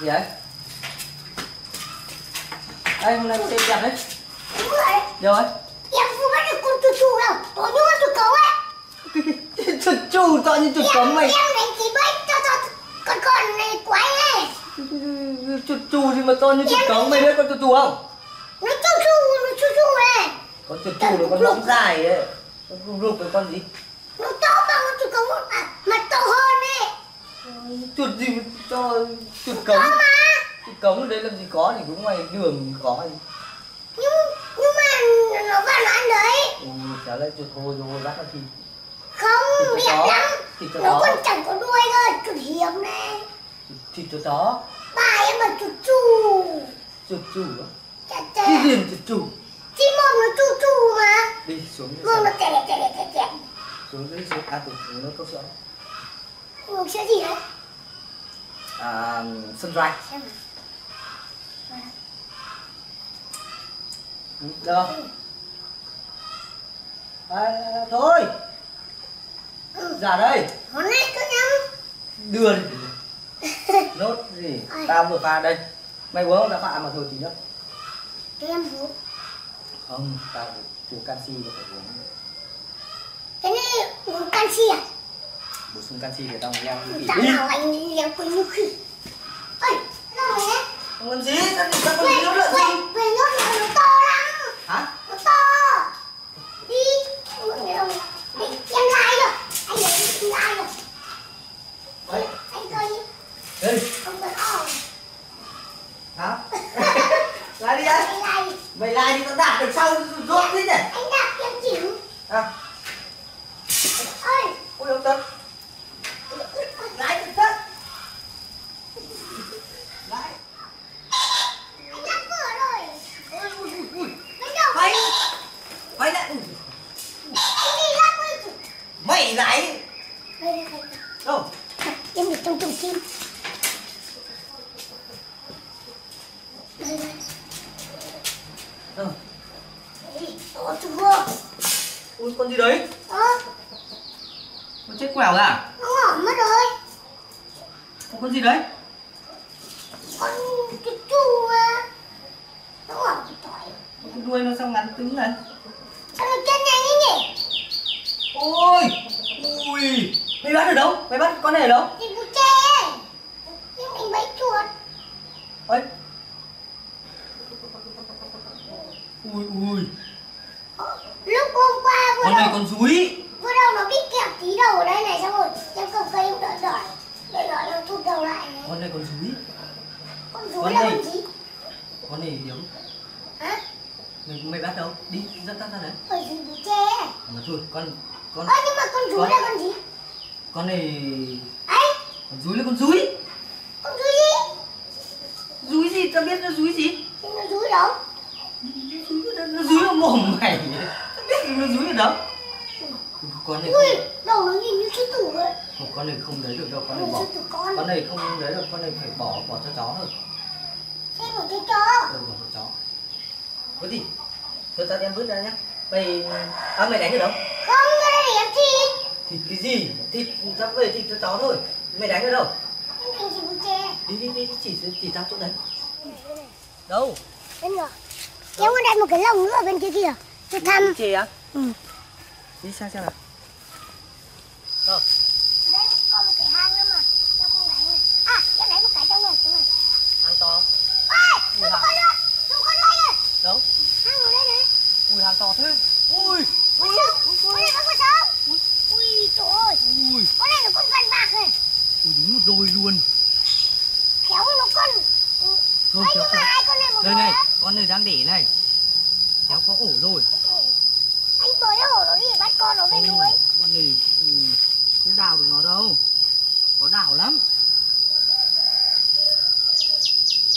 Gì vậy? Ê, hôm nay có đi giặt đấy. Đúng rồi. Rồi. Em không bắt được con chuột chù đâu, nó như con chuột cống ấy. Chuột chù to như chuột cống mày. Em đánh chỉ bách cho con này quái này. Chuột chù gì mà to như chuột cống mày, biết con chuột chù không? Nó chuột chù này. Con chuột chù nó con lông dài đấy. Nó rụp rụp với con gì? Nó to bằng con chuột cống mà to hơn đấy. Chuột gì mà to chuột cống? Cái cống ở đây làm gì có, thì cũng ngoài đường có gì. Nhưng mà nó vào nó ăn đấy. Ừ, chả lại chuột hồi rồi rác ra thì không, đẹp lắm. Nó còn chẳng có đuôi thôi, chuột hiếm này. Thịt chuột đó. Bà em là chuột chù. Chuột chù á? Chà cái gì chuột chù? Chỉ mồm nó chù chù mà. Đi xuống đi. Mồm nó chè. Xuống dưới xuống, à xuống nó có sữa. Uống sữa gì đấy? À, Sunrise. Được. Thôi. Giả đây. Hôm nay cứ nhắm. Đưa đi. Nốt gì? Tao vừa pha đây. Mày uống không? Tao pha mà thôi tí nữa. Em uống. Không, tao phải uống canxi rồi phải uống. Cái này uống canxi à? Bổ sung canxi để tao leo đi. Tao nào anh leo quên như khỉ. Ơi, làm gì đấy? Không làm gì, tao không đi nốt lợn gì. Về nốt lợn nó to lắm. Hả? Nó to. Đi, uống cái đồng. Em lai rồi, anh lấy em lai rồi. Đấy, anh coi đi. Ê. Không cần ổn. Hả? Lai đi anh. Mày lai đi. Mày lai đi, tao đạp được sau rốt thế nhỉ? Anh đạp em chịu. À. Ơi. Ôi, ông Tân. Ui, con gì đấy? Con chết quèo ra à? Nó ngỏm mất rồi. Con gì đấy? Con chuột chù à. Nó ngỏm cái tỏi. Cái đuôi nó sao ngắn cứng này? Con này chân nhanh ấy nhỉ? Ôi! Ui! Mày bắt ở đâu? Mày bắt con này ở đâu? Thì bụi tre ấy. Nhưng mình bẫy chuột. Ôi! Ui ui! Lúc hôm qua vừa con này còn dúi. Vừa đầu nó bị kẹo tí đầu ở đây này, xong rồi em cầm cây cũng đỡ đỡ. Để đỡ nó thụt đầu lại này. Con này còn dúi. Con dúi là con gì? Con này hiếm. Hả? Mày bắt đâu? Đi, dắt ra đấy. Ở dưới bụi tre. Mà thôi, con... Ơ, nhưng mà con dúi là con gì? Con này... Ấy! Con dúi là con dúi. Con dúi gì? Dúi gì? Tao biết nó dúi gì? Thế nó dúi đâu? Nó dúi vào mồm mày. Tao biết nó dúi ở đâu. Con này ui, không... đầu nó nhìn như sư tử vậy. Con này không lấy được đâu, con này bỏ. Con này không lấy được, con này phải bỏ cho chó thôi. Em bỏ cho chó. Bỏ cho chó. Có gì? Thôi tao đem vứt ra nhá. Mày... À mày đánh ở đâu? Không, cái này để em thịt. Thịt cái gì? Thịt, tao về thịt cho chó thôi. Mày đánh ở đâu? Em đánh chỉ bụi tre. Đi, chỉ tao chỗ đấy. Đâu? Bên rồi. Kéo con đặt một cái lồng nữa ở bên kia kìa. Tôi thăm. Chị á? Ừ. Đi xem nào. Đâu? Đây còn một cái hang nữa mà. Nó không đánh này. À, em đánh một cái trong rồi. Hang to. Ôi, đúng con rồi. Đúng con đây rồi. Đâu? Hang ở đây đấy. Ui, hang to thế. Ui. Ui, con này có con sống. Ui, trời ơi. Ui. Con này nó con vằn bạc này. Ui, đúng một đôi luôn. Khéo nó con. Không, ấy, nhưng mà hai con này một đôi này. Con này đang đẻ này. Cháu có ổ rồi. Anh bới ổ nó đi, bắt con nó về nuôi. Con này không đào được nó đâu. Có đào lắm.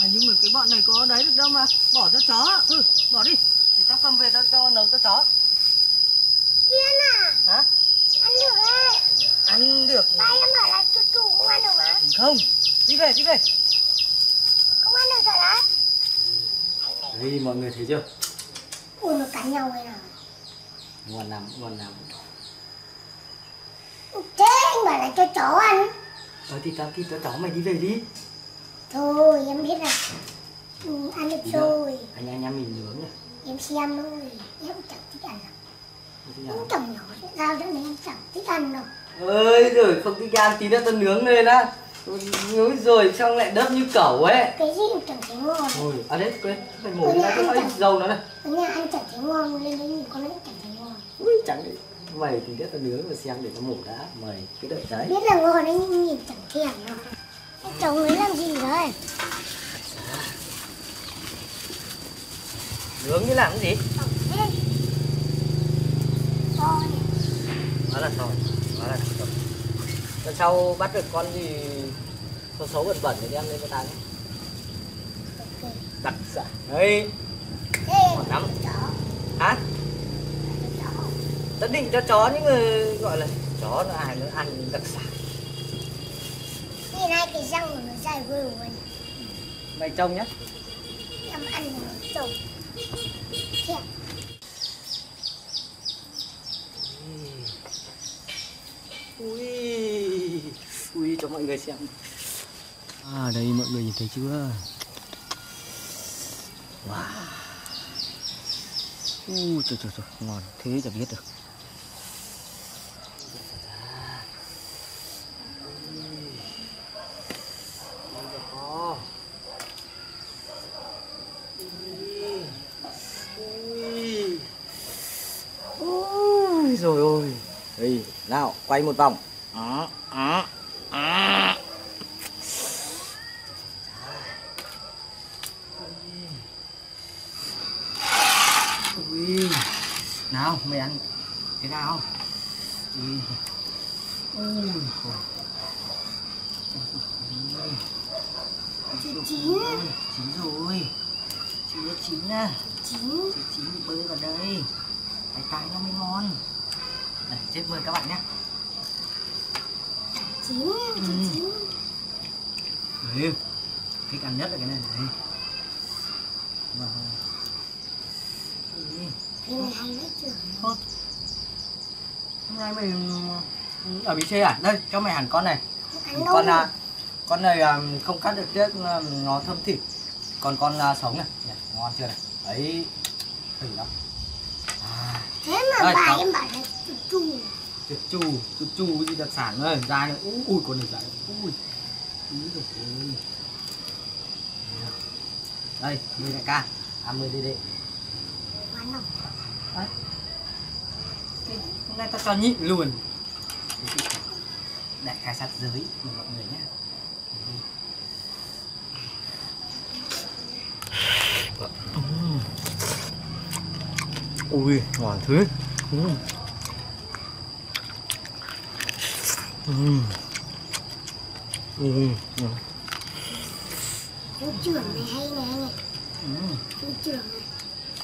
Mà nhưng mà cái bọn này có đấy được đâu mà. Bỏ cho chó. Thôi, bỏ đi. Thì tao cầm về tao cho nấu cho chó. Điên à? Hả? Ăn được ấy. Ăn được. Ba em bảo là chuột chù cũng ăn được mà. Không, đi về. Không ăn được rồi đấy. Đấy, mọi người thấy chưa? Ui, nó cắn nhau rồi nào. Ngon lắm. Thế anh bảo là cho chó ăn. Thì tao kêu cho chó mày đi về đi. Thôi em biết là ăn được rồi. Anh em mình nướng nha. Em xem thôi, em chẳng thích ăn lắm. Cũng chẳng nhỏ, rau đó này em chẳng thích ăn đâu. Ơi rồi không thích ăn tí nữa tôi nướng lên á. Nướng rồi xong lại đớp như cẩu ấy. Cái gì cũng chẳng thấy ngon. Ôi, à đấy, quên, phải mổ ra cái ít dầu nó này. Ở nhà ăn chẳng thấy ngon, lên đấy nhìn con nó chẳng thấy ngon. Ui, chẳng đấy. Mày thì biết tao nướng và xem để nó mổ đã. Mày cứ đợi đấy. Biết là ngon đấy nhưng nhìn chẳng thèm đâu. Chồng ấy làm gì đấy? Nướng như làm cái gì? Thôi. Đó là thôi. Đó là thôi. Lần sau bắt được con gì xấu bẩn bẩn thì đem lên cho ta nhé. Ok. Đặt dạ. Đấy. Còn lắm. Hả? Tất định cho chó những người gọi là chó nó ai nó ăn đặc sản. Nhìn hai cái răng của nó dài vừa rồi. Mày trông nhá. Em ăn nó trông. Thiệt. Ui. Ui cho mọi người xem. À đây mọi người nhìn thấy chưa? Wow. Ui trời trời trời, ngon thế chả biết được. Rồi ôi. Đây, nào, quay một vòng. Ui. Nào, mày ăn cái nào? Ui. Ui. Chín rồi. Chín à. Chín bơi vào đây. Cái tay nó mới ngon. Đây, chết vơi các bạn nhé. Chín. Đấy, thích ăn nhất là cái này này. Và... Hôm nay mình ở Bến Tre à? Đây, cho mày hẳn con này. Con này không cắt được tiếc nó thơm thịt. Còn con sống này, ngon chưa này? Đấy, thử lắm. Thế mà đây, bà em bảo là chuchu gì đặc sản ơi, dài này, ui con này dài, ui. Đây, mời đại ca, mời đệ đệ. Đấy. Hôm nay tao cho nhịn luôn. Đại ca sát giới của mọi người nhé. Ui, ngon thế. Chú trưởng này hay này anh ạ. Chú trưởng này.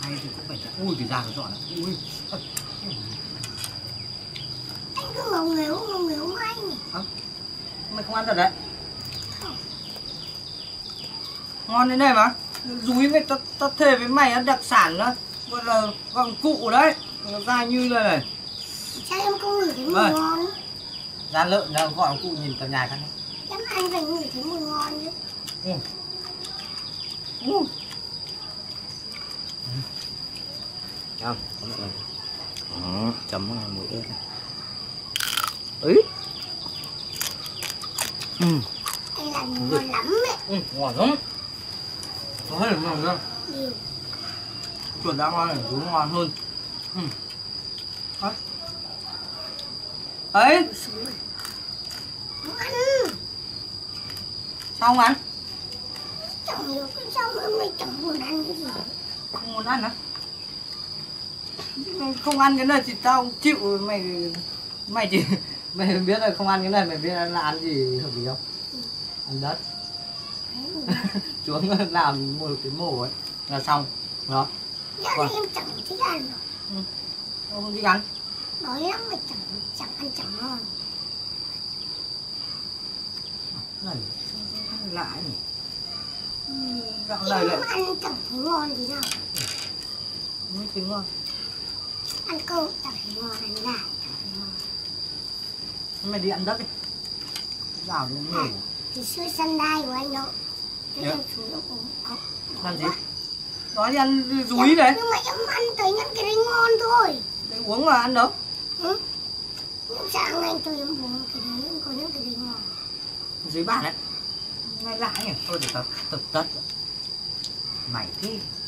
Hay thì cũng phải chặt. Ui, cái da nó dọn này. Ui. Anh cứ ngầu nghếu của anh này. Hả? Mày không ăn thật đấy. Không. Ngon thế này mà. Dúi với tao thề với mày ăn đặc sản đó. Gọi là con cụ đấy, nó ra như này này. Chắc em không ngửi thấy mùi ngon. Da lợn đâu, gọi cụ nhìn tầm nhà khăn. Em ăn phải ngửi thấy mùi ngon chứ. Chấm này. Chấm vào mùi ớt này. Ấy. Anh làm ngon lắm ấy. Ngon lắm. Có hết được ngon đâu. Chuột đã ngon này, chú ngon hơn. Ấy. Sao không ăn? Chẳng hiểu sao mà mày chẳng muốn ăn cái gì. Không muốn ăn á? Không ăn cái này thì tao không chịu. Mày biết là không ăn cái này, mày biết là ăn gì hợp lý không? Ăn đất. Chú làm một cái mổ ấy là xong. Đó. Dạ còn... em chẳng thích ăn đâu. Ông không thích ăn. Đói lắm mà chẳng ăn chẳng ngon. Này, sao lạ nhỉ? Em không ăn chẳng thấy ngon gì đâu. Mới thấy ngon. Ăn câu chẳng thấy ngon, ăn gà chẳng thấy ngon. Mày đi ăn đất đi. Rào lên ngủ. Thì xui săn đai của anh đâu. Dạ. Ăn gì? Nói đi ăn rúi đấy. Nhưng mà em ăn thấy nhất cái đấy ngon thôi. Đấy uống mà ăn đâu? Ừ. Nhưng sáng nay tôi em uống cái đấy em có những cái đấy ngon. Dưới bàn đấy. Ngay lại nhỉ? Thôi để tập tật. Mày thế.